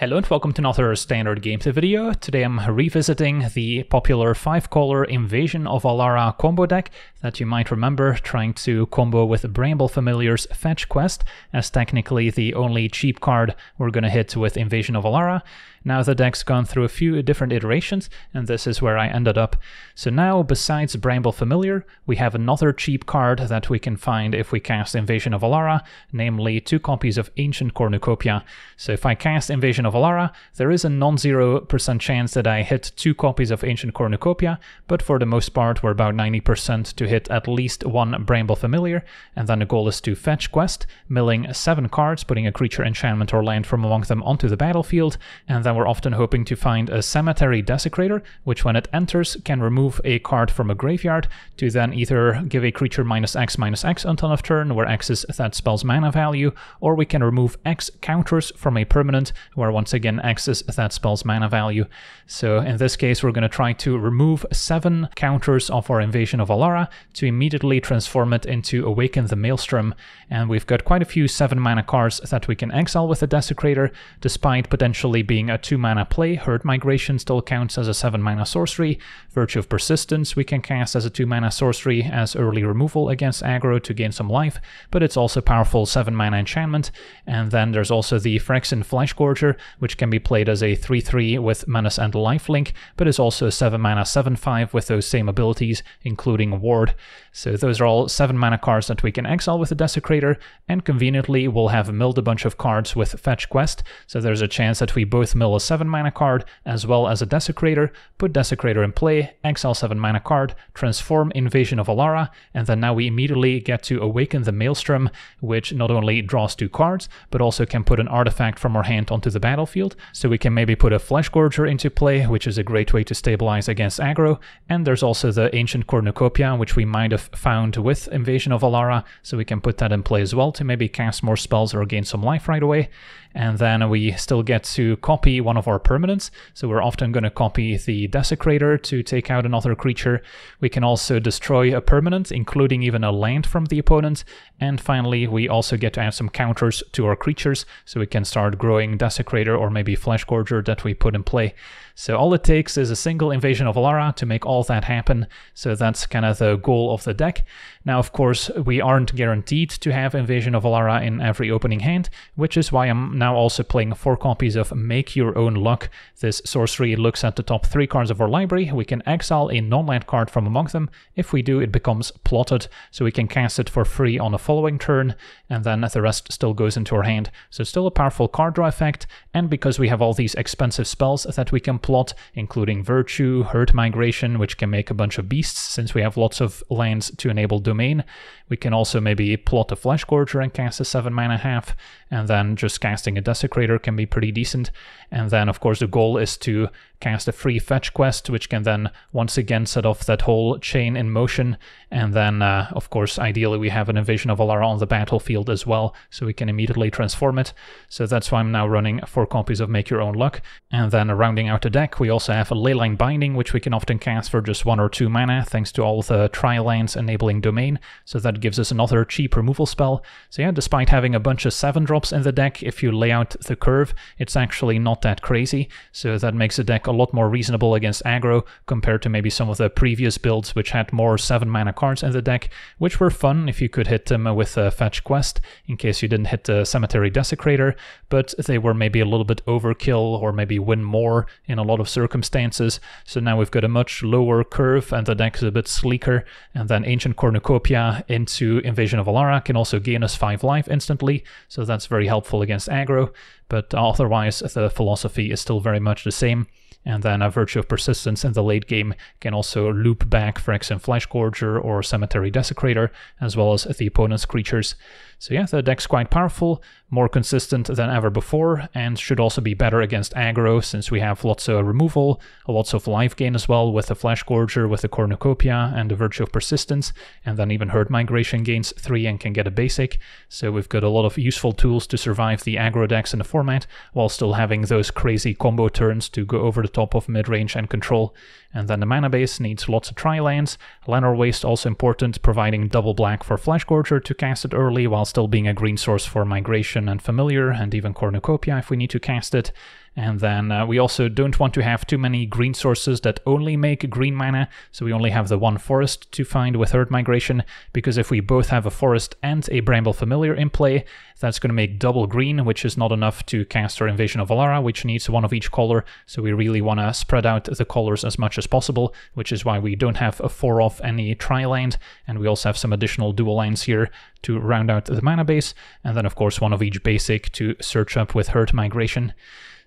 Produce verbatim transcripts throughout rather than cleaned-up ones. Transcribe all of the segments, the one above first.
Hello and welcome to another standard gameplay video. Today I'm revisiting the popular five color Invasion of Alara combo deck that you might remember trying to combo with Bramble Familiar's Fetch Quest, as technically the only cheap card we're gonna hit with Invasion of Alara. Now the deck's gone through a few different iterations, and this is where I ended up. So now, besides Bramble Familiar, we have another cheap card that we can find if we cast Invasion of Alara, namely two copies of Ancient Cornucopia. So if I cast Invasion of of Alara, there is a non-zero percent chance that I hit two copies of Ancient Cornucopia, but for the most part we're about ninety percent to hit at least one Bramble Familiar, and then the goal is to Fetch Quest, milling seven cards, putting a creature, enchantment, or land from among them onto the battlefield, and then we're often hoping to find a Cemetery Desecrator, which when it enters can remove a card from a graveyard to then either give a creature minus X minus X until end of turn, where X is that spell's mana value, or we can remove X counters from a permanent, where once again X is that spell's mana value. So in this case we're going to try to remove seven counters of our Invasion of Alara to immediately transform it into Awaken the Maelstrom, and we've got quite a few seven mana cards that we can exile with the Desecrator, despite potentially being a two mana play. Herd Migration still counts as a seven mana sorcery, Virtue of Persistence we can cast as a two mana sorcery as early removal against aggro to gain some life, but it's also powerful seven mana enchantment, and then there's also the Phyrexian Fleshgorger, which can be played as a three three with Menace and Lifelink, but is also a seven mana seven five with those same abilities, including Ward. So those are all seven mana cards that we can exile with the Desecrator, and conveniently we'll have milled a bunch of cards with Fetch Quest, so there's a chance that we both mill a seven mana card as well as a Desecrator, put Desecrator in play, exile seven mana card, transform Invasion of Alara, and then now we immediately get to Awaken the Maelstrom, which not only draws two cards, but also can put an artifact from our hand onto the battlefield. Battlefield, so we can maybe put a Fleshgorger into play, which is a great way to stabilize against aggro, and there's also the Ancient Cornucopia, which we might have found with Invasion of Alara, so we can put that in play as well to maybe cast more spells or gain some life right away. And then we still get to copy one of our permanents, so we're often going to copy the Desecrator to take out another creature. We can also destroy a permanent, including even a land from the opponent, and finally we also get to add some counters to our creatures, so we can start growing Desecrator or maybe Fleshgorger that we put in play. So all it takes is a single Invasion of Alara to make all that happen, so that's kind of the goal of the deck. Now of course we aren't guaranteed to have Invasion of Alara in every opening hand, which is why I'm now also playing four copies of Make Your Own Luck. This sorcery looks at the top three cards of our library. We can exile a non-land card from among them. If we do, it becomes plotted, so we can cast it for free on the following turn, and then the rest still goes into our hand. So it's still a powerful card draw effect, and because we have all these expensive spells that we can plot, including Virtue, Herd Migration, which can make a bunch of beasts since we have lots of lands to enable Domain. We can also maybe plot a Fleshgorger and cast a seven mana half, and then just casting a Desecrator can be pretty decent. And then of course the goal is to cast a free Fetch Quest, which can then once again set off that whole chain in motion, and then uh, of course ideally we have an Invasion of Alara on the battlefield as well, so we can immediately transform it. So that's why I'm now running four copies of Make Your Own Luck. And then rounding out the deck we also have a Leyline Binding, which we can often cast for just one or two mana thanks to all the tri-lands enabling Domain, so that gives us another cheap removal spell. So yeah, despite having a bunch of seven drops in the deck, if you lay out the curve it's actually not that crazy, so that makes the deck a lot more reasonable against aggro compared to maybe some of the previous builds which had more seven mana cards in the deck, which were fun if you could hit them with a Fetch Quest in case you didn't hit the Cemetery Desecrator, but they were maybe a little bit overkill, or maybe win more in a lot of circumstances. So now we've got a much lower curve and the deck is a bit sleeker, and then Ancient Cornucopia into Invasion of Alara can also gain us five life instantly, so that's very helpful against aggro, but otherwise the philosophy is still very much the same. And then a Virtue of Persistence in the late game can also loop back Phyrexian Fleshgorger or Cemetery Desecrator, as well as the opponent's creatures. So yeah, the deck's quite powerful, more consistent than ever before, and should also be better against aggro since we have lots of removal, lots of life gain as well with the Fleshgorger, with the Cornucopia and the Virtue of Persistence, and then even Herd Migration gains three and can get a basic. So we've got a lot of useful tools to survive the aggro decks in the format, while still having those crazy combo turns to go over the top of mid-range and control. And then the mana base needs lots of tri-lands. Lanor Waste also important, providing double black for Fleshgorger to cast it early while still being a green source for Migration and Familiar, and even Cornucopia if we need to cast it. And then uh, we also don't want to have too many green sources that only make green mana, so we only have the one forest to find with Herd Migration, because if we both have a forest and a Bramble Familiar in play, that's going to make double green, which is not enough to cast our Invasion of Alara, which needs one of each color, so we really want to spread out the colors as much as possible, which is why we don't have a four-off any tri-land, and we also have some additional dual lands here to round out the mana base, and then of course one of each basic to search up with Herd Migration.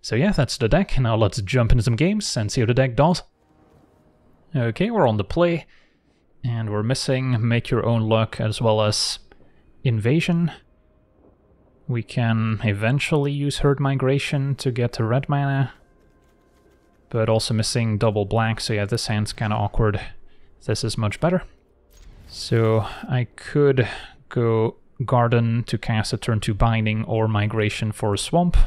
So yeah, that's the deck. Now let's jump into some games and see how the deck does. Okay, we're on the play, and we're missing Make Your Own Luck as well as Invasion. We can eventually use Herd Migration to get to red mana, but also missing double black, so yeah, this hand's kind of awkward. This is much better. So I could go Garden to cast a turn two Binding or Migration for a Swamp.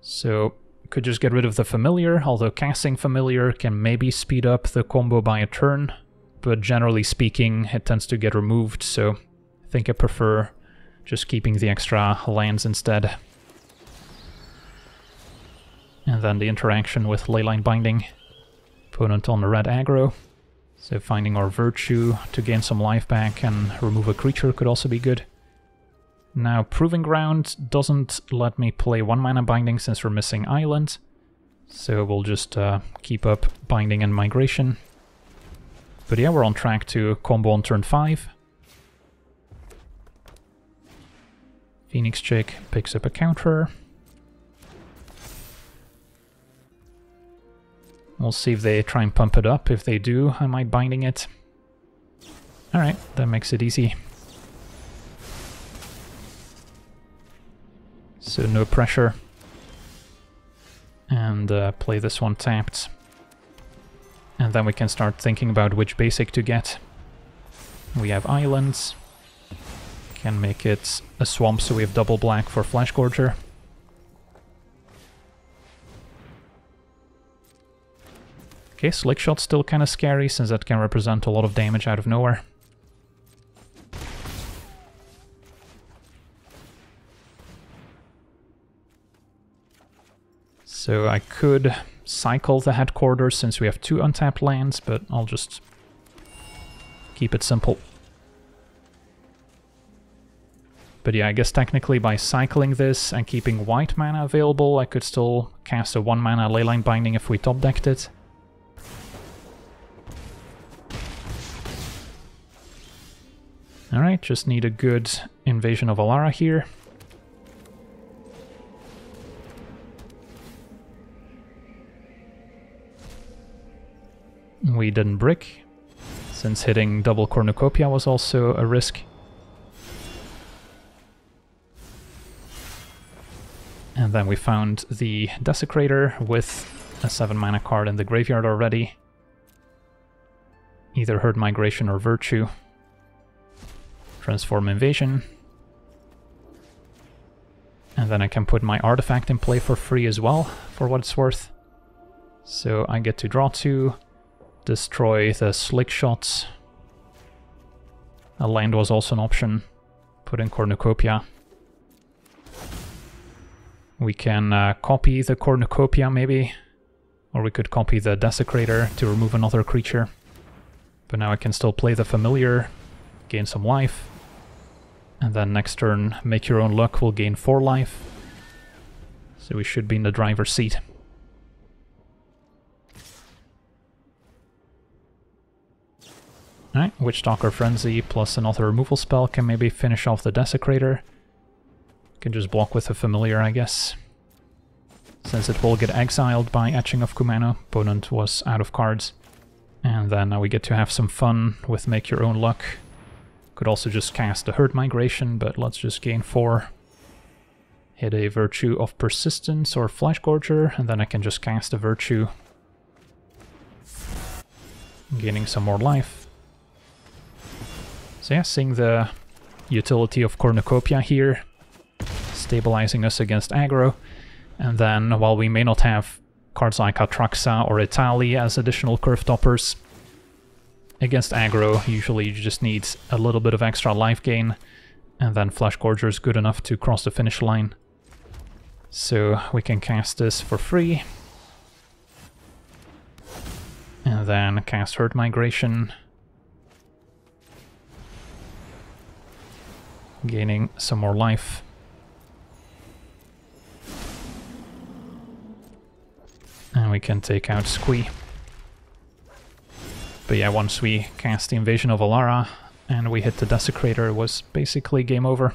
So, could just get rid of the Familiar, although casting Familiar can maybe speed up the combo by a turn, but generally speaking, it tends to get removed, so I think I prefer just keeping the extra lands instead. And then the interaction with Leyline Binding. Opponent on the red aggro, so finding our Virtue to gain some life back and remove a creature could also be good. Now, Proving Ground doesn't let me play one mana Binding since we're missing Island, so we'll just uh, keep up Binding and Migration. But yeah, we're on track to combo on turn five. Phoenix Chick picks up a counter. We'll see if they try and pump it up. If they do, I might Binding it. Alright, that makes it easy. So no pressure, and uh, play this one tapped, and then we can start thinking about which basic to get. We have Islands, can make it a Swamp, so we have double black for Fleshgorger. Okay, Slickshot's still kind of scary since that can represent a lot of damage out of nowhere. So I could cycle the Headquarters since we have two untapped lands, but I'll just keep it simple. But yeah, I guess technically by cycling this and keeping white mana available, I could still cast a one mana Leyline Binding if we top decked it. Alright, just need a good Invasion of Alara here. We didn't brick, since hitting double Cornucopia was also a risk. And then we found the Desecrator with a seven mana card in the graveyard already. Either Herd Migration or Virtue. Transform Invasion. And then I can put my artifact in play for free as well, for what it's worth. So I get to draw two. Destroy the Slickshots. A land was also an option. Put in Cornucopia. We can uh, copy the Cornucopia maybe, or we could copy the Desecrator to remove another creature. But now I can still play the Familiar, gain some life, and then next turn Make Your Own Luck will gain four life. So we should be in the driver's seat. Alright, Witchstalker Frenzy plus another removal spell can maybe finish off the Desecrator. Can just block with a Familiar, I guess. Since it will get exiled by Etching of Kumano, opponent was out of cards. And then now we get to have some fun with Make Your Own Luck. Could also just cast the Herd Migration, but let's just gain four. Hit a Virtue of Persistence or Fleshgorger, and then I can just cast a Virtue. Gaining some more life. So yeah, seeing the utility of Cornucopia here, stabilizing us against aggro, and then while we may not have cards like Atraxa or Itali as additional curve toppers, against aggro usually you just need a little bit of extra life gain, and then Fleshgorger is good enough to cross the finish line. So we can cast this for free. And then cast Herd Migration. Gaining some more life. And we can take out Squee. But yeah, once we cast the Invasion of Alara and we hit the Desecrator, it was basically game over.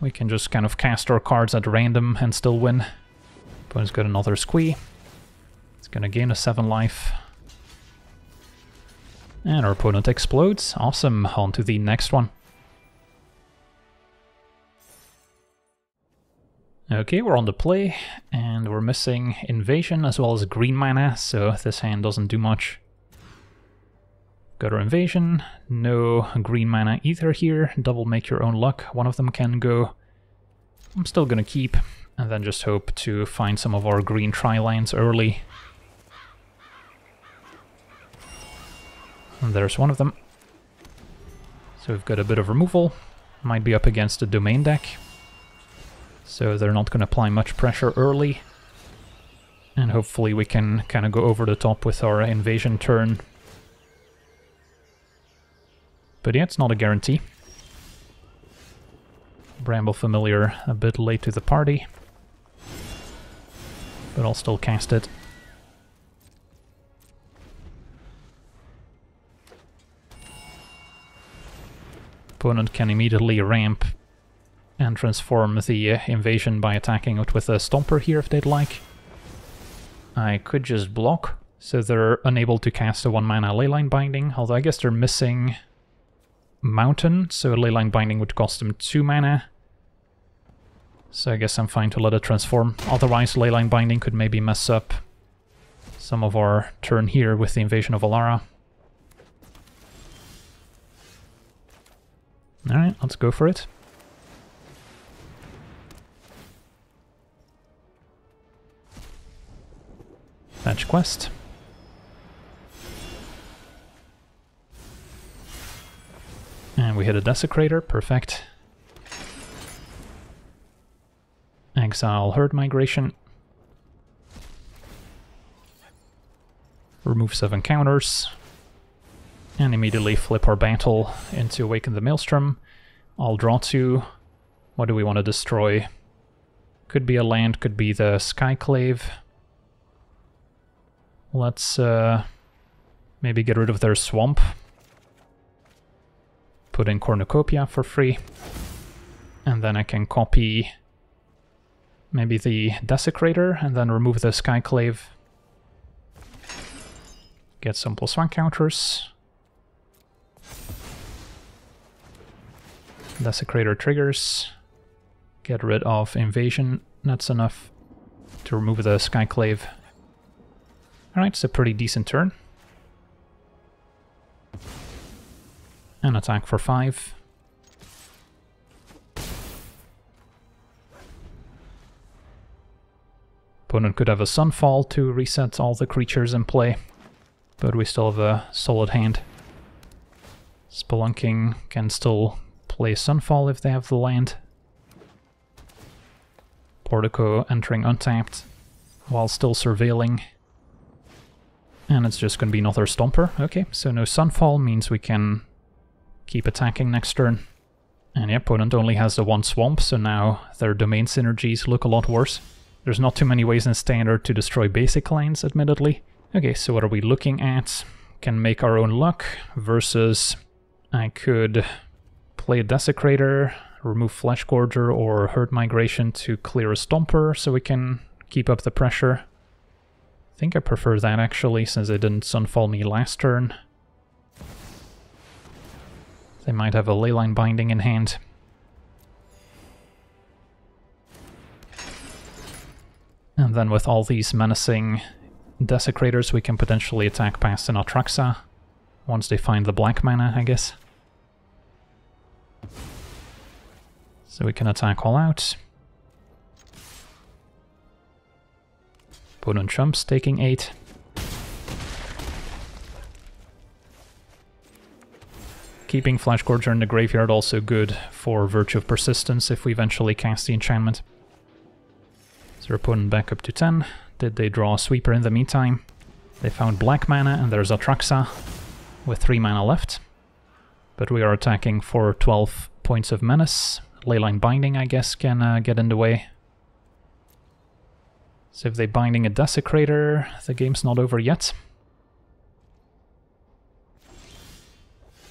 We can just kind of cast our cards at random and still win. Opponent's got another Squee. It's gonna gain a seven life. And our opponent explodes. Awesome, on to the next one. Okay, we're on the play, and we're missing Invasion as well as green mana, so this hand doesn't do much. Got our Invasion, no green mana either here, double Make Your Own Luck, one of them can go. I'm still gonna keep, and then just hope to find some of our green tri-lands early. And there's one of them. So we've got a bit of removal, might be up against the Domain deck. So they're not going to apply much pressure early. And hopefully we can kind of go over the top with our Invasion turn. But yeah, it's not a guarantee. Bramble Familiar a bit late to the party. But I'll still cast it. Opponent can immediately ramp and transform the uh, Invasion by attacking it with a Stomper here if they'd like. I could just block, so they're unable to cast a one mana Leyline Binding, although I guess they're missing Mountain, so Leyline Binding would cost them two mana. So I guess I'm fine to let it transform, otherwise Leyline Binding could maybe mess up some of our turn here with the Invasion of Alara. Alright, let's go for it. Fetch Quest. And we hit a Desecrator, perfect. Exile Herd Migration. Remove seven counters. And immediately flip our battle into Awaken the Maelstrom. I'll draw two. What do we want to destroy? Could be a land, could be the Skyclave. Let's uh, maybe get rid of their swamp. Put in Cornucopia for free. And then I can copy maybe the Desecrator and then remove the Skyclave. Get some plus one counters. Desecrator triggers. Get rid of Invasion. That's enough to remove the Skyclave. Alright, it's a pretty decent turn. An attack for five. Opponent could have a Sunfall to reset all the creatures in play, but we still have a solid hand. Spelunking can still play Sunfall if they have the land. Portico entering untapped while still surveilling. And it's just going to be another Stomper. Okay, so no Sunfall means we can keep attacking next turn. And the opponent only has the one Swamp, so now their Domain synergies look a lot worse. There's not too many ways in Standard to destroy basic lands, admittedly. Okay, so what are we looking at? Can Make Our Own Luck versus I could play a Desecrator, remove Fleshgorger or Herd Migration to clear a Stomper so we can keep up the pressure. I think I prefer that actually, since they didn't Sunfall me last turn. They might have a Leyline Binding in hand. And then with all these menacing Desecrators we can potentially attack past an Atraxa, once they find the black mana, I guess. So we can attack all out. Opponent chumps, taking eight. Keeping Fleshgorger in the graveyard also good for Virtue of Persistence if we eventually cast the enchantment. So we're putting back up to ten. Did they draw a sweeper in the meantime? They found black mana, and there's Atraxa with three mana left. But we are attacking for twelve points of menace. Leyline Binding, I guess, can uh, get in the way. So if they're binding a Desecrator, the game's not over yet.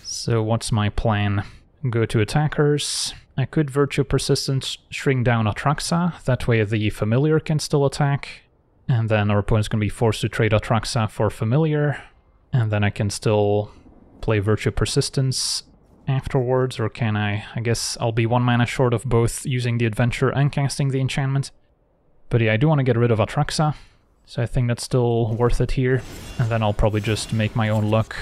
So what's my plan? Go to attackers. I could Virtue of Persistence shrink down Atraxa, that way the Familiar can still attack. And then our opponent's going to be forced to trade Atraxa for Familiar. And then I can still play Virtue of Persistence afterwards, or can I? I guess I'll be one mana short of both using the Adventure and casting the Enchantment. But yeah, I do want to get rid of Atraxa, so I think that's still worth it here. And then I'll probably just make my own luck.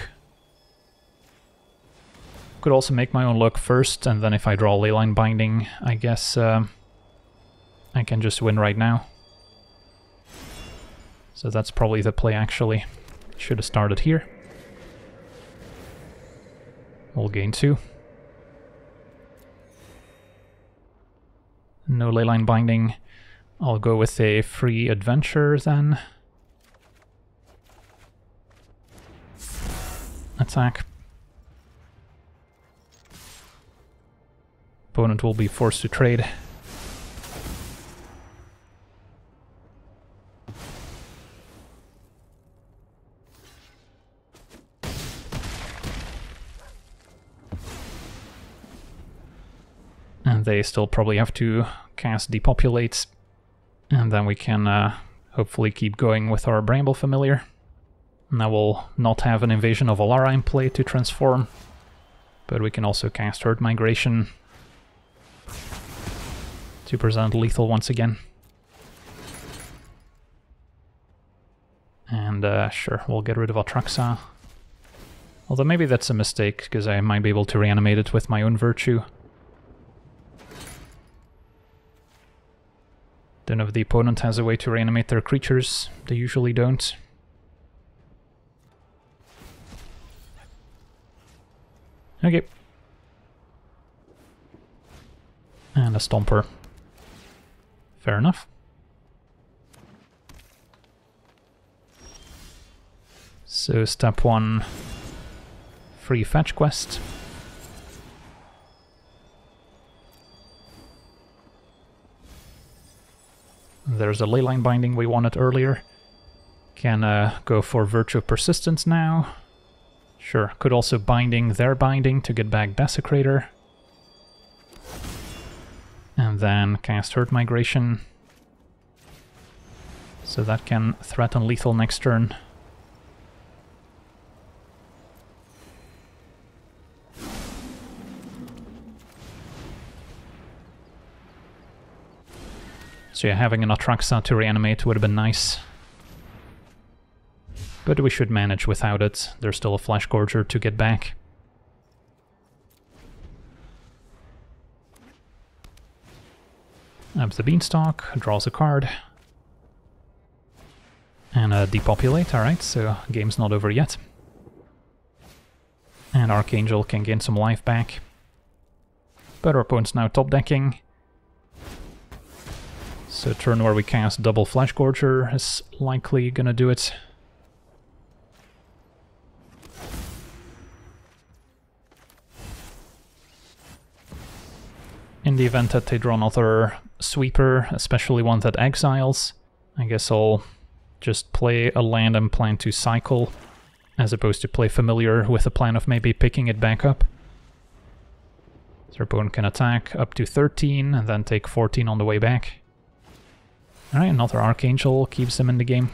Could also make my own luck first, and then if I draw Leyline Binding, I guess uh, I can just win right now. So that's probably the play, actually. Should have started here. We'll gain two. No Leyline Binding. I'll go with a free adventure then. Attack. Opponent will be forced to trade. And they still probably have to cast Depopulate. And then we can uh, hopefully keep going with our Bramble Familiar. Now we'll not have an Invasion of Alara in play to transform. But we can also cast Herd Migration. two percent lethal once again. And uh, sure, we'll get rid of Atraxa. Although maybe that's a mistake, because I might be able to reanimate it with my own Virtue. Don't know if the opponent has a way to reanimate their creatures. They usually don't. Okay. And a Stomper. Fair enough. So step one, free Fetch Quest. There's a Leyline Binding we wanted earlier. Can uh, go for Virtue of Persistence now. Sure, could also binding their binding to get back Desecrator. And then cast Herd Migration. So that can threaten lethal next turn. So yeah, having an Atraxa to reanimate would have been nice. But we should manage without it. There's still a Fleshgorger to get back. Up the Beanstalk, draws a card. And uh, Depopulate, alright, so game's not over yet. And Archangel can gain some life back. But our opponent's now top decking. So turn where we cast double Fleshgorger is likely gonna do it. In the event that they draw another sweeper, especially one that exiles, I guess I'll just play a land and plan to cycle, as opposed to play Familiar with a plan of maybe picking it back up. So our opponent can attack up to thirteen and then take fourteen on the way back. Alright, another Archangel keeps them in the game.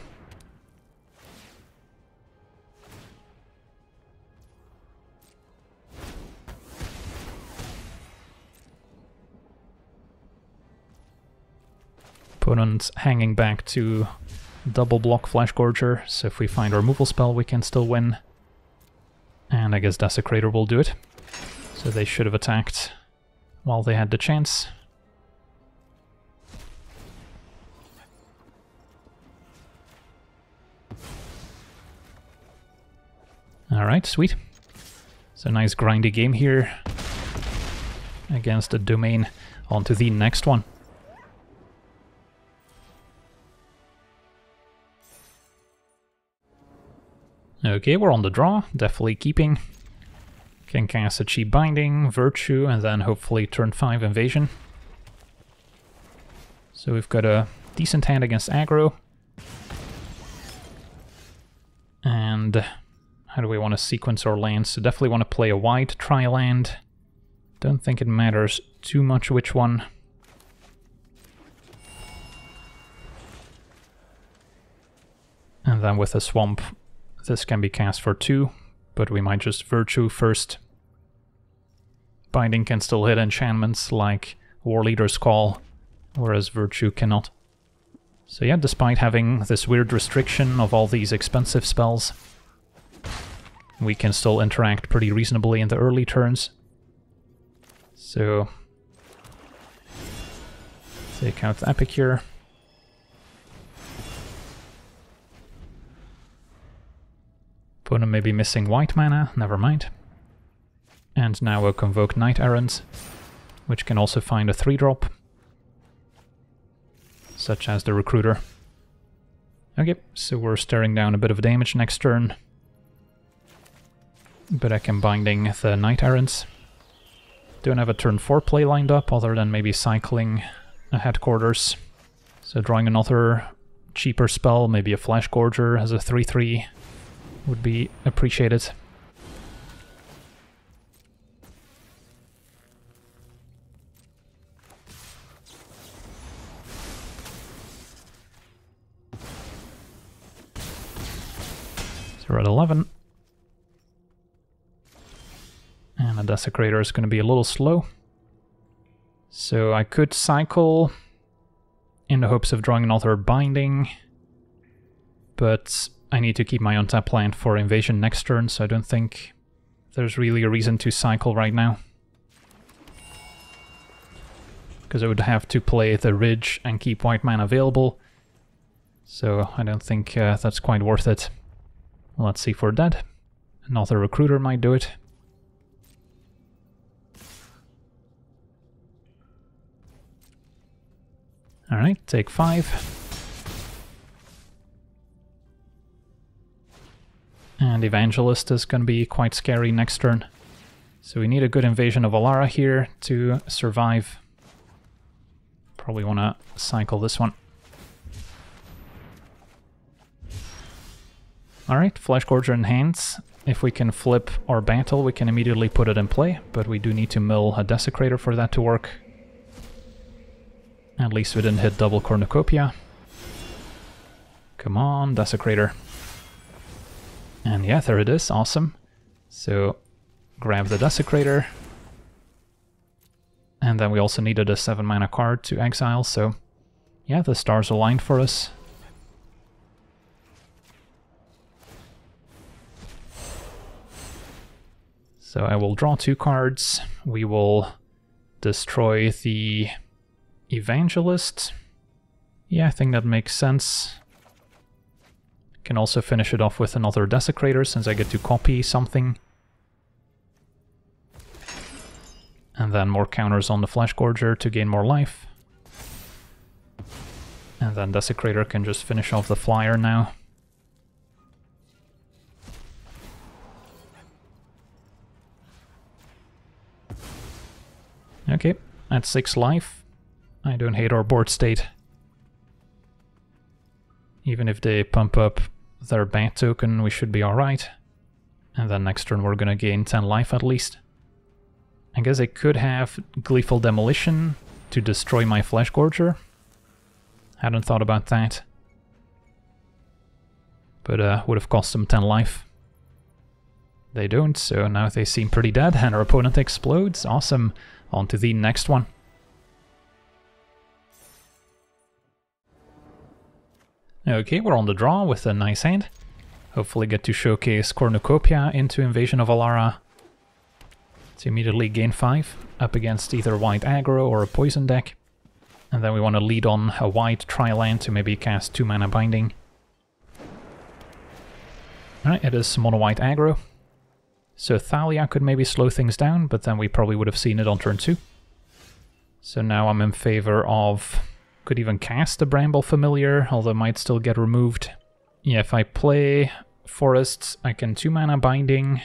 Opponent hanging back to double block Fleshgorger, so if we find a removal spell we can still win. And I guess Desecrator will do it. So they should have attacked while they had the chance. Alright, sweet. It's a nice grindy game here against the Domain. On to the next one. Okay, we're on the draw, definitely keeping. Can cast a cheap Binding, Virtue, and then hopefully turn five Invasion. So we've got a decent hand against aggro. And how do we want to sequence our lands? So definitely want to play a wide tri-land. Don't think it matters too much which one. And then with a swamp, this can be cast for two, but we might just Virtue first. Binding can still hit enchantments like Warleader's Call, whereas Virtue cannot. So yeah, despite having this weird restriction of all these expensive spells, we can still interact pretty reasonably in the early turns. So take out the Epicure. Opponent may be missing white mana, never mind. And now we'll convoke Knight Errant, which can also find a three drop, such as the Recruiter. Okay, so we're staring down a bit of damage next turn, but I can Binding the Knight Errant. Don't have a turn four play lined up, other than maybe cycling a Headquarters. So drawing another cheaper spell, maybe a Fleshgorger as a three three. Would be appreciated. So we're at eleven. And the Desecrator is going to be a little slow. So I could cycle in the hopes of drawing another Binding, but I need to keep my untapped land for Invasion next turn, so I don't think there's really a reason to cycle right now. Because I would have to play the Ridge and keep white mana available, so I don't think uh, that's quite worth it. Let's see if we're dead. Another Recruiter might do it. Alright, take five. And Evangelist is going to be quite scary next turn. So we need a good Invasion of Alara here to survive. Probably want to cycle this one. Alright, Fleshgorger in hand. If we can flip our battle, we can immediately put it in play, but we do need to mill a Desecrator for that to work. At least we didn't hit double Cornucopia. Come on, Desecrator. And yeah, there it is, awesome. So grab the Desecrator. And then we also needed a seven mana card to exile, so yeah, the stars aligned for us. So I will draw two cards. We will destroy the Evangelist. Yeah, I think that makes sense. Can also finish it off with another Desecrator, since I get to copy something. And then more counters on the Fleshgorger to gain more life. And then Desecrator can just finish off the flyer now. Okay, at six life. I don't hate our board state. Even if they pump up their Bat token, we should be alright. And then next turn we're gonna gain ten life at least. I guess I could have Gleeful Demolition to destroy my Fleshgorger. Hadn't thought about that. But uh, would have cost them ten life. They don't, so now they seem pretty dead and our opponent explodes. Awesome. On to the next one. Okay, we're on the draw with a nice hand. Hopefully get to showcase Cornucopia into Invasion of Alara to immediately gain five, up against either white aggro or a poison deck. And then we want to lead on a white tri-land to maybe cast two mana Binding. Alright, it is mono-white aggro. So Thalia could maybe slow things down, but then we probably would have seen it on turn two. So now I'm in favor of... could even cast the Bramble Familiar, although it might still get removed. Yeah, if I play forests. I can two mana Binding.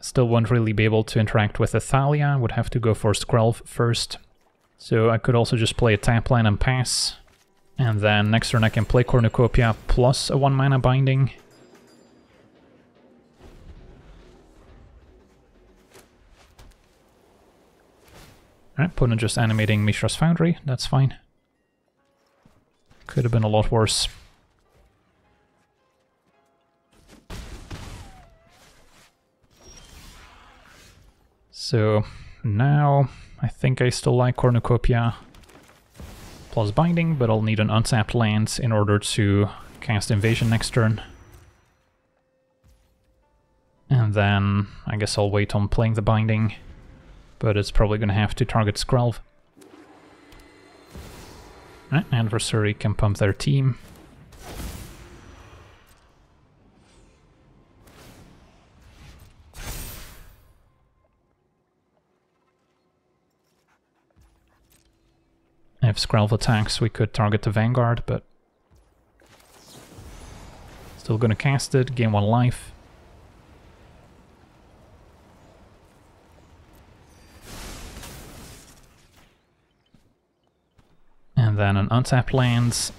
Still won't really be able to interact with Ithalia. Would have to go for Skrelv first. So I could also just play a tap land and pass. And then next turn I can play Cornucopia plus a one mana Binding. Alright, opponent just animating Mishra's Foundry, that's fine. Could have been a lot worse. So now I think I still like Cornucopia plus Binding, but I'll need an untapped land in order to cast Invasion next turn. And then I guess I'll wait on playing the Binding, but it's probably going to have to target Skrelv. Right, Adversary can pump their team. If Skrelv attacks, we could target the Vanguard, but still gonna cast it, gain one life. And then an untapped lands,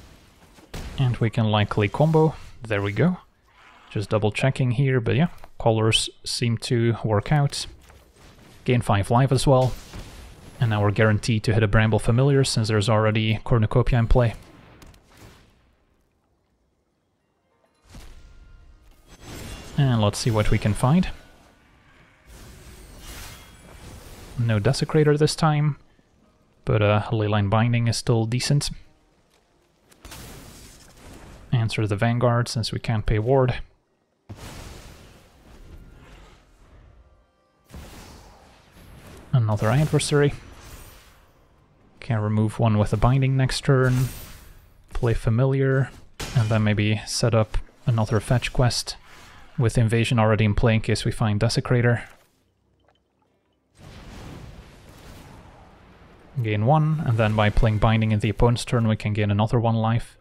and we can likely combo. There we go. Just double checking here, but yeah, colors seem to work out. Gain five life as well. And now we're guaranteed to hit a Bramble Familiar since there's already Cornucopia in play. And let's see what we can find. No Desecrator this time, but uh, Leyline Binding is still decent. Answer the Vanguard since we can't pay ward. Another Adversary. Can remove one with a Binding next turn, play Familiar, and then maybe set up another Fetch Quest with Invasion already in play in case we find Desecrator. Gain one, and then by playing Binding in the opponent's turn we can gain another one life.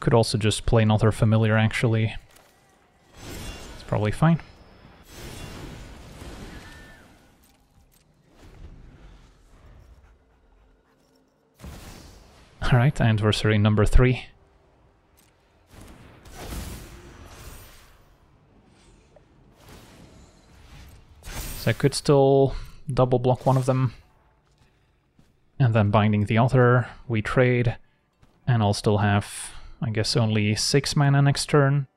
Could also just play another Familiar actually. It's probably fine. Alright, Adversary number three. So I could still double block one of them, and then Binding the other, we trade, and I'll still have, I guess, only six mana next turn.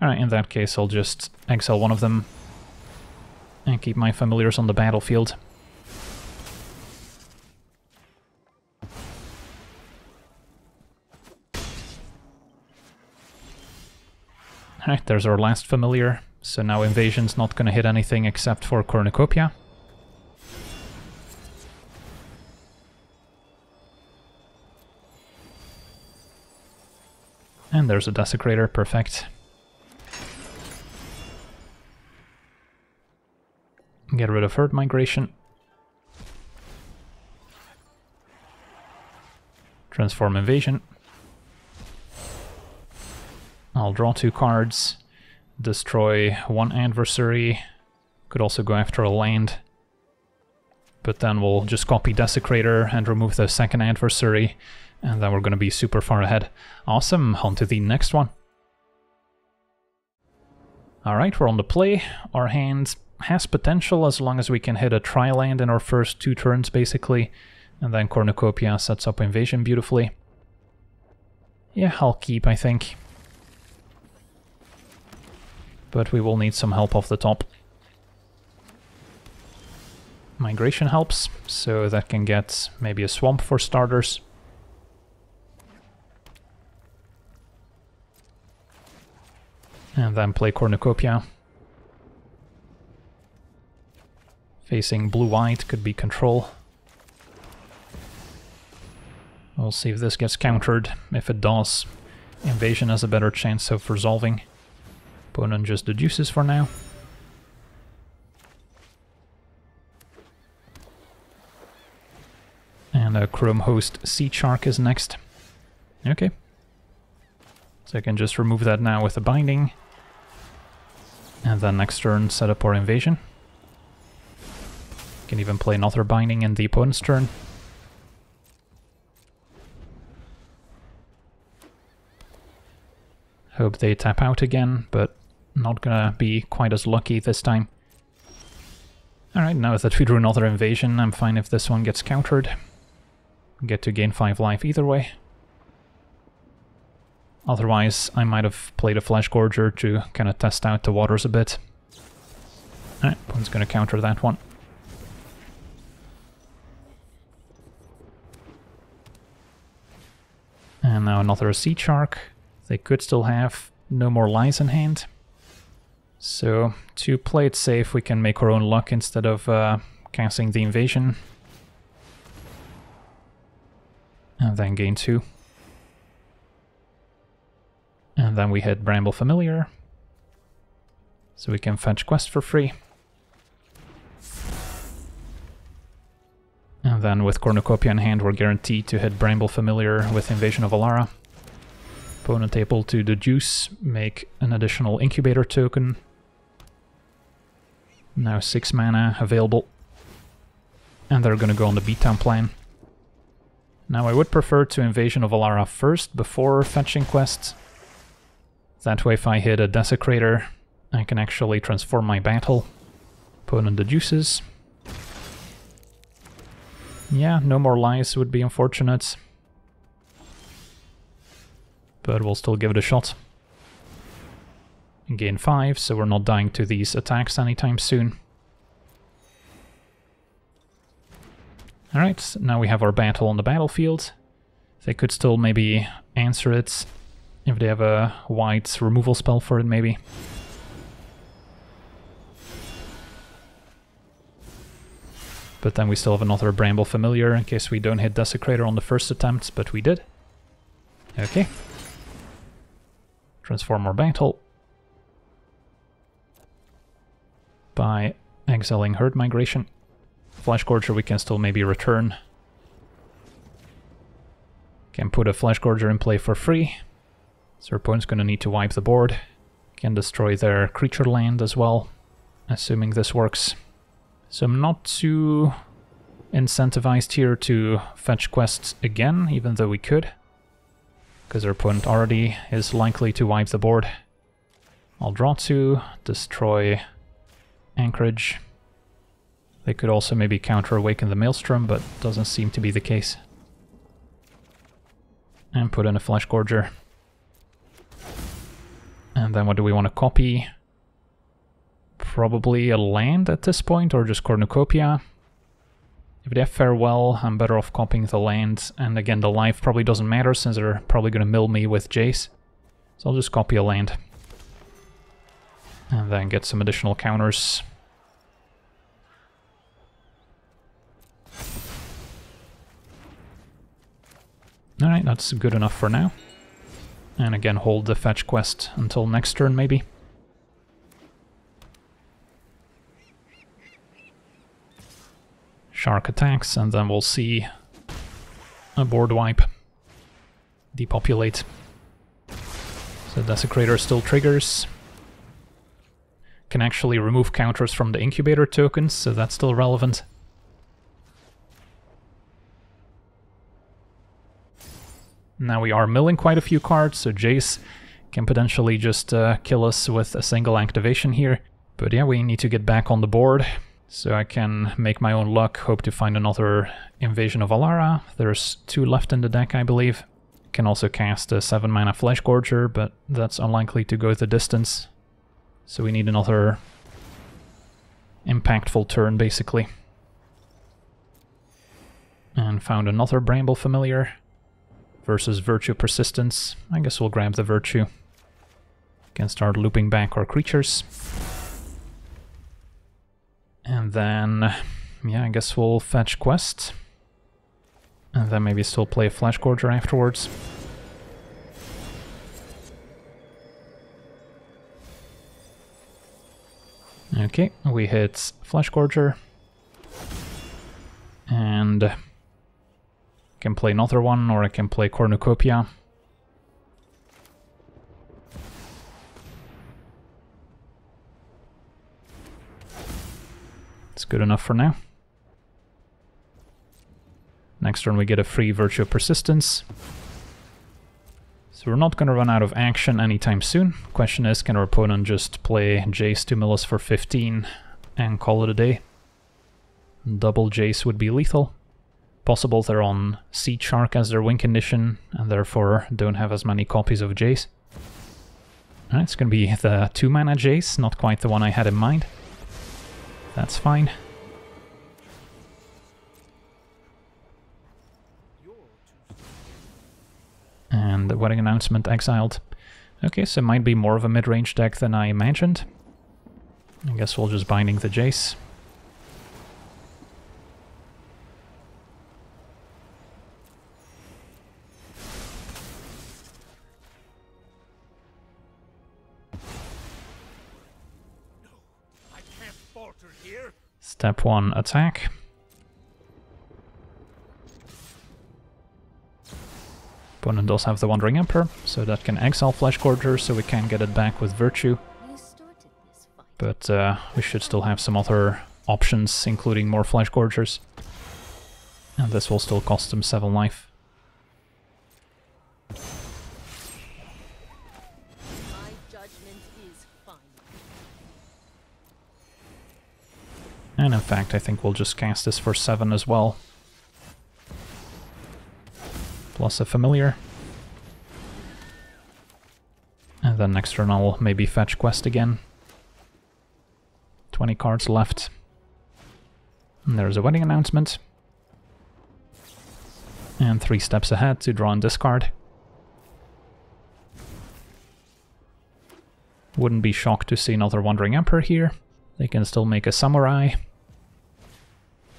Alright, in that case I'll just exile one of them and keep my Familiars on the battlefield. Alright, there's our last Familiar, so now Invasion's not gonna hit anything except for Cornucopia. And there's a Desecrator, perfect. Get rid of Herd Migration. Transform Invasion. I'll draw two cards, destroy one Adversary, could also go after a land, but then we'll just copy Desecrator and remove the second Adversary, and then we're going to be super far ahead. Awesome, on to the next one. Alright, we're on the play. Our hand has potential as long as we can hit a tri-land in our first two turns basically, and then Cornucopia sets up Invasion beautifully. Yeah, I'll keep, I think. But we will need some help off the top. Migration helps, so that can get maybe a swamp for starters. And then play Cornucopia. Facing blue-white could be control. We'll see if this gets countered. If it does, Invasion has a better chance of resolving. Opponent just deduces for now. And a Chrome Host Sea Shark is next. Okay. So I can just remove that now with the binding. And then next turn set up our invasion. Can even play another binding in the opponent's turn. Hope they tap out again, but not gonna be quite as lucky this time. Alright, now that we drew another invasion, I'm fine if this one gets countered. Get to gain five life either way. Otherwise, I might have played a Fleshgorger to kind of test out the waters a bit. Alright, one's gonna counter that one. And now another Sea Shark. They could still have no more lies in hand. So, to play it safe, we can make our own luck instead of uh, casting the invasion. And then gain two. And then we hit Bramble Familiar. So we can fetch Quest for free. And then with Cornucopia in hand, we're guaranteed to hit Bramble Familiar with Invasion of Alara. Opponent able to deduce, make an additional Incubator token. Now six mana available. And they're gonna go on the beatdown plan. Now I would prefer to Invasion of Alara first before fetching quests. That way if I hit a Desecrator, I can actually transform my battle. Opponent deduces. Yeah, no more lies would be unfortunate. But we'll still give it a shot. Gain five, so we're not dying to these attacks anytime soon. Alright, now we have our battle on the battlefield. They could still maybe answer it, if they have a white removal spell for it, maybe. But then we still have another Bramble Familiar, in case we don't hit Desecrator on the first attempt, but we did. Okay. Transform our battle by exiling Herd Migration. Fleshgorger we can still maybe return. Can put a Fleshgorger in play for free. So our opponent's gonna need to wipe the board. Can destroy their creature land as well, assuming this works. So I'm not too incentivized here to fetch quests again, even though we could. Because our opponent already is likely to wipe the board. I'll draw two, destroy Anchorage. They could also maybe counter Awaken the Maelstrom, but doesn't seem to be the case. And put in a Fleshgorger. And then what do we want to copy? Probably a land at this point, or just Cornucopia. If they have Farewell, I'm better off copying the land, and again the life probably doesn't matter since they're probably going to mill me with Jace. So I'll just copy a land. And then get some additional counters. Alright, that's good enough for now. And again hold the fetch quest until next turn maybe. Shark attacks, and then we'll see a board wipe. Depopulate. So Desecrator still triggers. Can actually remove counters from the Incubator tokens, so that's still relevant. Now we are milling quite a few cards, so Jace can potentially just uh, kill us with a single activation here. But yeah, we need to get back on the board. So I can make my own luck, hope to find another Invasion of Alara. There's two left in the deck, I believe. Can also cast a seven mana Fleshgorger, but that's unlikely to go the distance. So we need another impactful turn, basically. And found another Bramble Familiar versus Virtue of Persistence. I guess we'll grab the Virtue. Can start looping back our creatures. And then, yeah, I guess we'll fetch Quest. And then maybe still play a Fleshgorger afterwards. Okay, we hit Fleshgorger. And I can play another one, or I can play Cornucopia. good enough for now. Next turn we get a free Virtue of Persistence. So we're not going to run out of action anytime soon. Question is, can our opponent just play Jace to mill us for fifteen and call it a day? Double Jace would be lethal. Possible they're on Sea Shark as their win condition and therefore don't have as many copies of Jace. Alright, it's going to be the two mana Jace, not quite the one I had in mind. That's fine. And the Wedding Announcement exiled. Okay, so it might be more of a mid-range deck than I imagined. I guess we'll just Binding the Jace. Step one, attack. Opponent does have the Wandering Emperor, so that can exile Fleshgorger, so we can get it back with Virtue. But uh, we should still have some other options, including more Fleshgorgers. And this will still cost them seven life. And in fact, I think we'll just cast this for seven as well. Plus a Familiar. And then next turn I'll maybe Fetch Quest again. twenty cards left. And there's a Wedding Announcement. And three steps ahead to draw and discard. Wouldn't be shocked to see another Wandering Emperor here. They can still make a Samurai.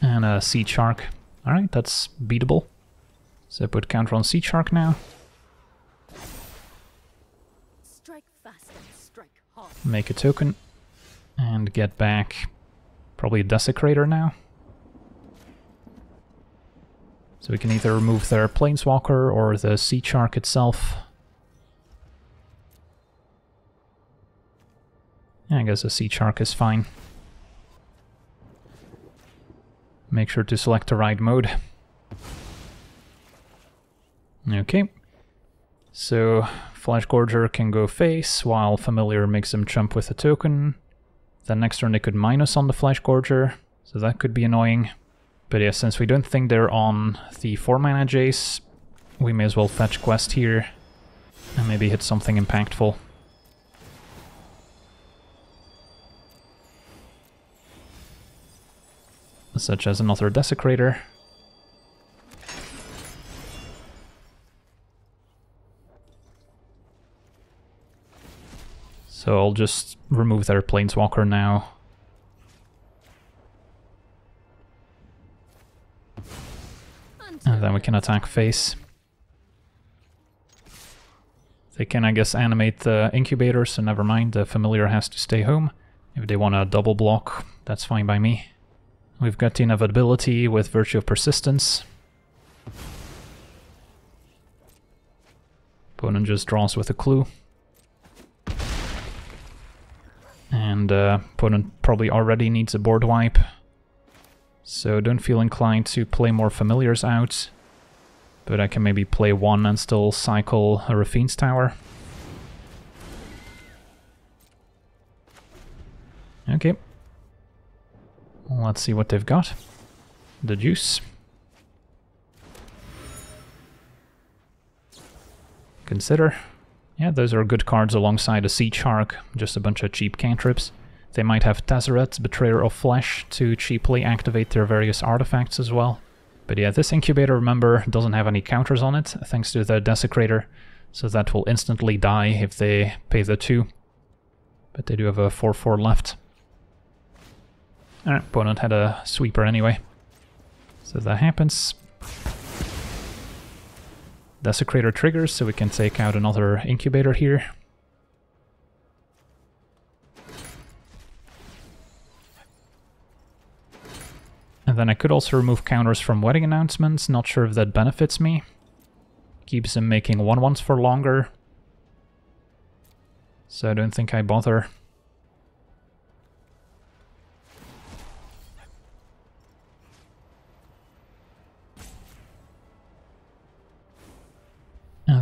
And a Sea Shark. Alright, that's beatable. So put counter on Sea Shark now. Strike fast and strike hard. Make a token. And get back probably a Desecrator now. So we can either remove their Planeswalker or the Sea Shark itself. Yeah, I guess a Sea Shark is fine. Make sure to select the right mode. Okay. So Fleshgorger can go face, while Familiar makes them jump with a token. Then next turn they could minus on the Fleshgorger, so that could be annoying. But yeah, since we don't think they're on the four mana Jace, we may as well Fetch Quest here and maybe hit something impactful. Such as another Desecrator. So I'll just remove their Planeswalker now. And then we can attack face. They can, I guess, animate the Incubator, so never mind, the Familiar has to stay home. If they want to double block, that's fine by me. We've got the inevitability with Virtue of Persistence. Opponent just draws with a clue. And uh, opponent probably already needs a board wipe. So don't feel inclined to play more Familiars out. But I can maybe play one and still cycle a Rafine's Tower. Okay. Let's see what they've got. The juice. Consider. Yeah, those are good cards alongside a Sea Shark, just a bunch of cheap cantrips. They might have Tazeret, Betrayer of Flesh, to cheaply activate their various artifacts as well. But yeah, this Incubator, remember, doesn't have any counters on it, thanks to the Desecrator, so that will instantly die if they pay the two. But they do have a four four left. Alright, opponent had a sweeper anyway. So that happens. Desecrator triggers, so we can take out another Incubator here. And then I could also remove counters from Wedding Announcements, not sure if that benefits me. Keeps them making one ones for longer. So I don't think I bother.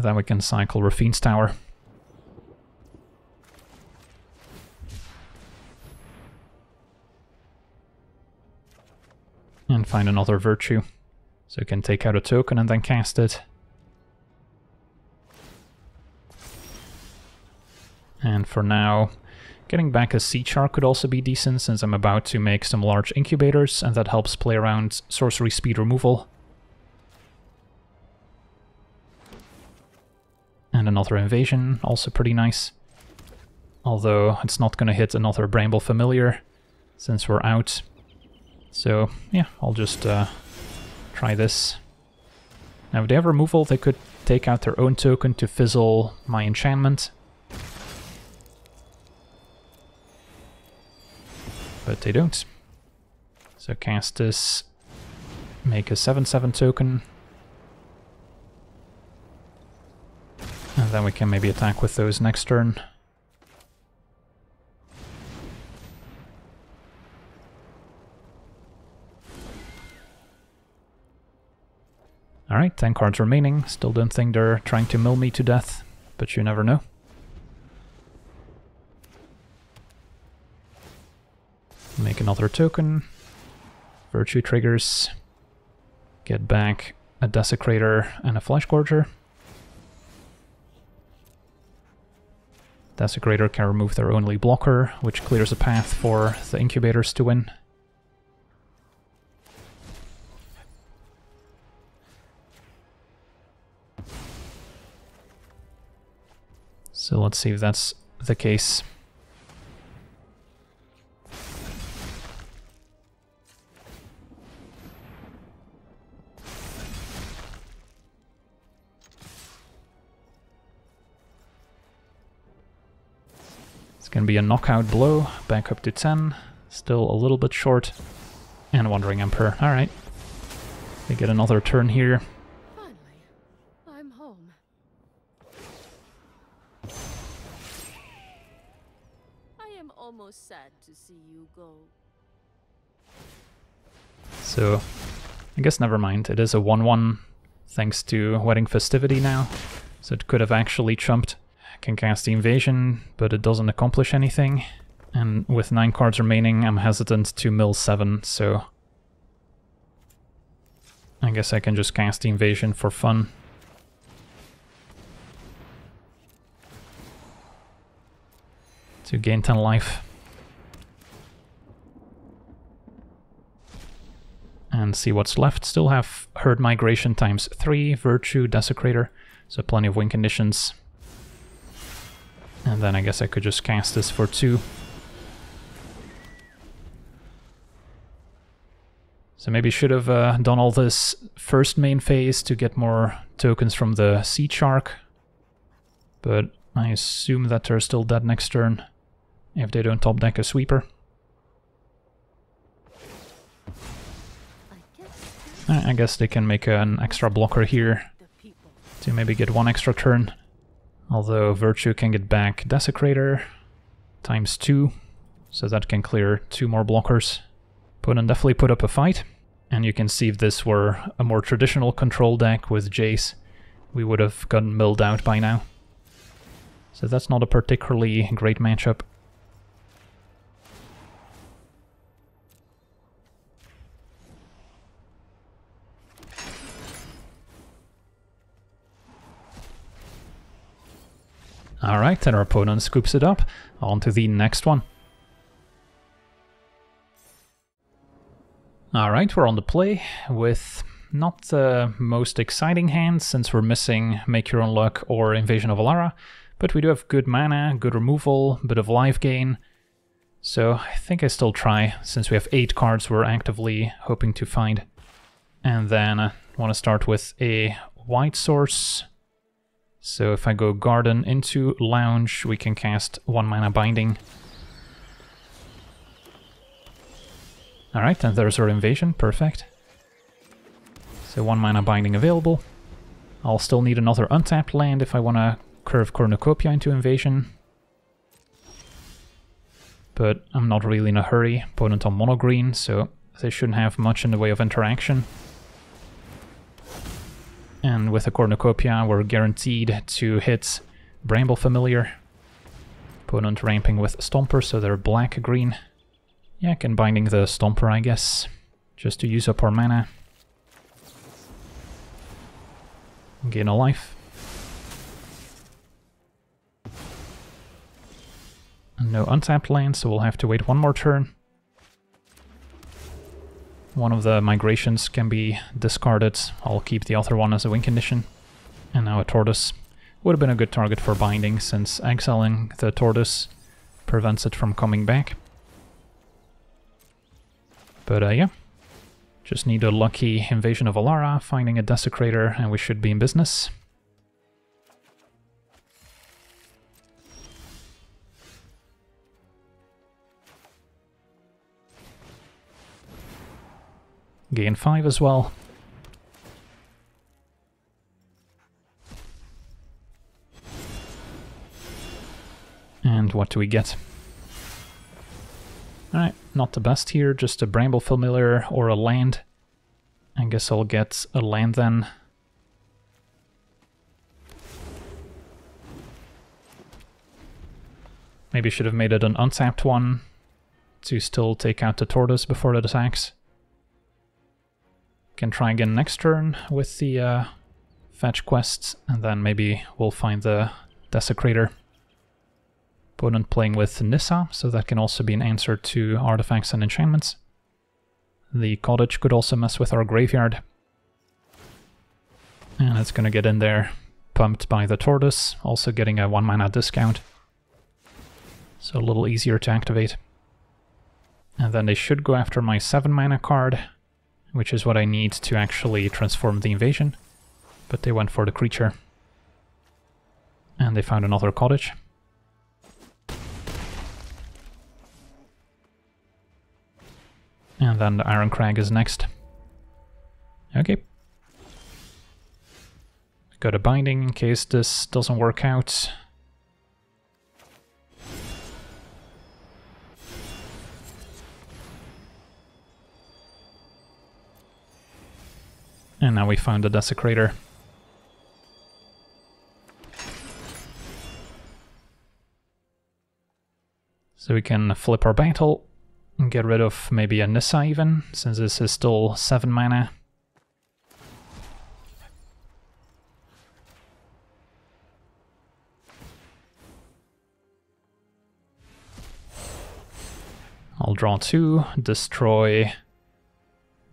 Then we can cycle Rafine's Tower. And find another Virtue. So we can take out a token and then cast it. And for now, getting back a Sea Shark could also be decent, since I'm about to make some large incubators, and that helps play around sorcery speed removal. And another Invasion, also pretty nice. Although it's not going to hit another Bramble Familiar, since we're out. So, yeah, I'll just uh, try this. Now, if they have removal, they could take out their own token to fizzle my enchantment. But they don't. So cast this, make a seven seven token. And then we can maybe attack with those next turn. Alright, ten cards remaining. Still don't think they're trying to mill me to death, but you never know. Make another token, Virtue triggers, get back a Desecrator and a Fleshgorger. Desecrator can remove their only blocker, which clears a path for the Incubators to win. So let's see if that's the case. It's going to be a knockout blow, back up to ten, still a little bit short, and Wandering Emperor. Alright, they get another turn here. Finally, I'm home. I am almost sad to see you go. So, I guess never mind, it is a one one thanks to Wedding Festivity now, so it could have actually chumped. Can cast the Invasion, but it doesn't accomplish anything. And with nine cards remaining, I'm hesitant to mill seven, so I guess I can just cast the Invasion for fun. To gain ten life. And see what's left. Still have Herd Migration times three, Virtue, Desecrator, so plenty of win conditions. And then I guess I could just cast this for two. So maybe should have uh, done all this first main phase to get more tokens from the Sea Shark. But I assume that they're still dead next turn if they don't top deck a sweeper. I guess they can make an extra blocker here to maybe get one extra turn. Although Virtue can get back Desecrator times two, so that can clear two more blockers. Opponent definitely put up a fight, and you can see if this were a more traditional control deck with Jace, we would have gotten milled out by now. So that's not a particularly great matchup. Alright, and our opponent scoops it up. On to the next one. Alright, we're on the play with not the most exciting hand, since we're missing Make Your Own Luck or Invasion of Alara, but we do have good mana, good removal, bit of life gain. So I think I still try, since we have eight cards we're actively hoping to find. And then I want to start with a white source. So if I go Garden into Lounge, we can cast one mana Binding. Alright, and there's our Invasion, perfect. So one mana Binding available. I'll still need another untapped land if I want to curve Cornucopia into Invasion. But I'm not really in a hurry, opponent on mono green, so they shouldn't have much in the way of interaction. And with a Cornucopia, we're guaranteed to hit Bramble Familiar. Opponent ramping with Stomper, so they're black-green. Yeah, combining the Stomper, I guess, just to use up our mana. Gain a life. No untapped land, so we'll have to wait one more turn. One of the migrations can be discarded. I'll keep the other one as a win condition. And now a Tortoise. Would have been a good target for Binding, since exiling the Tortoise prevents it from coming back. But uh, yeah, just need a lucky Invasion of Alara, finding a Desecrator, and we should be in business. Gain five as well. And what do we get? Alright, not the best here, just a Bramble Familiar or a land. I guess I'll get a land then. Maybe should have made it an untapped one to still take out the Tortoise before it attacks. Can try again next turn with the uh, Fetch Quests, and then maybe we'll find the Desecrator. Opponent playing with Nissa, so that can also be an answer to artifacts and enchantments. The Cottage could also mess with our graveyard. And it's gonna get in there, pumped by the Tortoise, also getting a one mana discount. So a little easier to activate. And then they should go after my seven mana card, which is what I need to actually transform the invasion, but they went for the creature. And they found another Cottage. And then the Iron Crag is next. Okay. Got a Binding in case this doesn't work out. And now we found the Desecrator. So we can flip our battle and get rid of maybe a Nissa even, since this is still seven mana. I'll draw two, destroy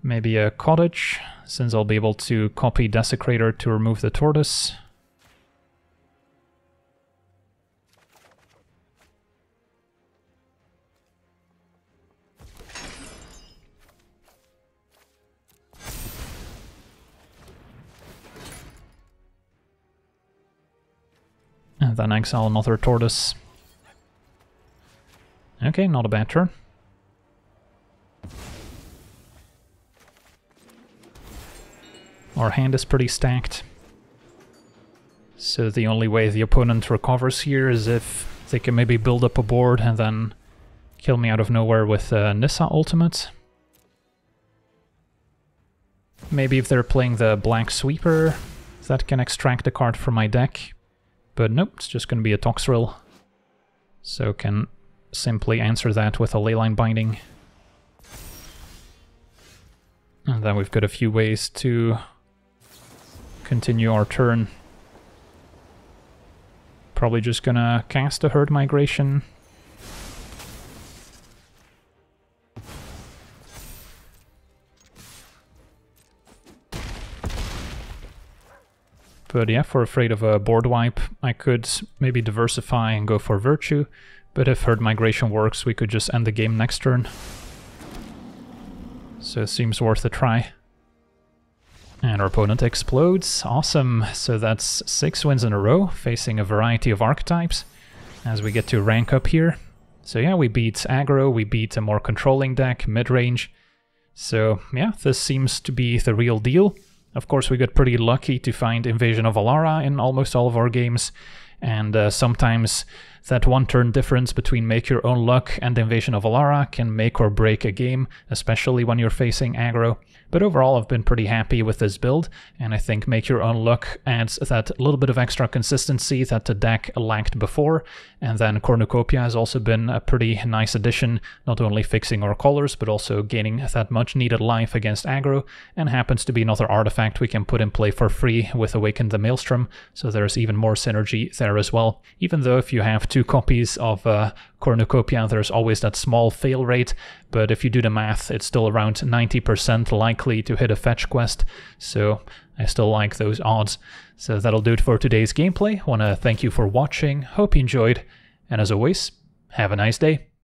maybe a Cottage, since I'll be able to copy Desecrator to remove the Tortoise. And then exile another Tortoise. Okay, not a bad turn. Our hand is pretty stacked, so the only way the opponent recovers here is if they can maybe build up a board and then kill me out of nowhere with a Nissa ultimate. Maybe if they're playing the Black Sweeper, that can extract a card from my deck, but nope, it's just going to be a Toxril, so can simply answer that with a Leyline Binding. And then we've got a few ways to continue our turn. Probably just gonna cast a Herd Migration. But yeah, if we're afraid of a board wipe, I could maybe diversify and go for Virtue, but if Herd Migration works, we could just end the game next turn. So it seems worth a try. And our opponent explodes. Awesome. So that's six wins in a row, facing a variety of archetypes as we get to rank up here. So yeah, we beat aggro, we beat a more controlling deck, mid-range. So yeah, this seems to be the real deal. Of course, we got pretty lucky to find Invasion of Alara in almost all of our games, and uh, sometimes That one turn difference between Make Your Own Luck and Invasion of Alara can make or break a game, especially when you're facing aggro. But overall I've been pretty happy with this build, and I think Make Your Own Luck adds that little bit of extra consistency that the deck lacked before, and then Cornucopia has also been a pretty nice addition, not only fixing our colors, but also gaining that much needed life against aggro, and happens to be another artifact we can put in play for free with Awaken the Maelstrom, so there's even more synergy there as well. Even though if you have two copies of uh, Cornucopia, there's always that small fail rate, but if you do the math, it's still around ninety percent likely to hit a fetch quest, so I still like those odds. So that'll do it for today's gameplay. I want to thank you for watching, hope you enjoyed, and as always, have a nice day.